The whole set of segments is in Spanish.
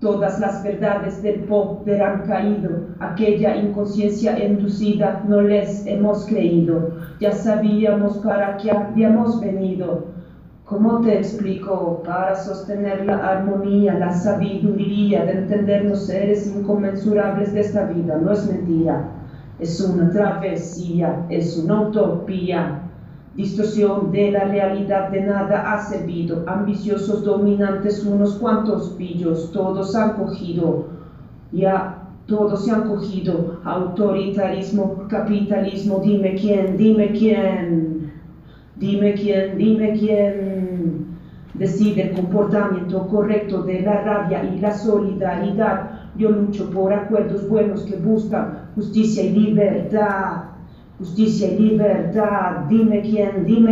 Todas las verdades del poder han caído, aquella inconsciencia inducida no les hemos creído, ya sabíamos para qué habíamos venido. ¿Cómo te explico? Para sostener la armonía, la sabiduría de entender los seres inconmensurables de esta vida, no es mentira, es una travesía, es una utopía. Distorsión de la realidad de nada ha servido, ambiciosos dominantes unos cuantos pillos, todos se han cogido, autoritarismo, capitalismo, dime quién, dime quién, dime quién, dime quién decide el comportamiento correcto de la rabia y la solidaridad. Yo lucho por acuerdos buenos que buscan justicia y libertad. Justicia y libertad, dime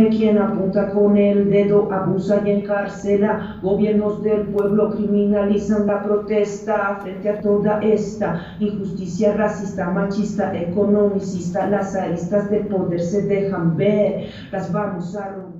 quién apunta con el dedo, abusa y encarcela. Gobiernos del pueblo criminalizan la protesta frente a toda esta injusticia racista, machista, economicista. Las aristas del poder se dejan ver, las vamos a romper.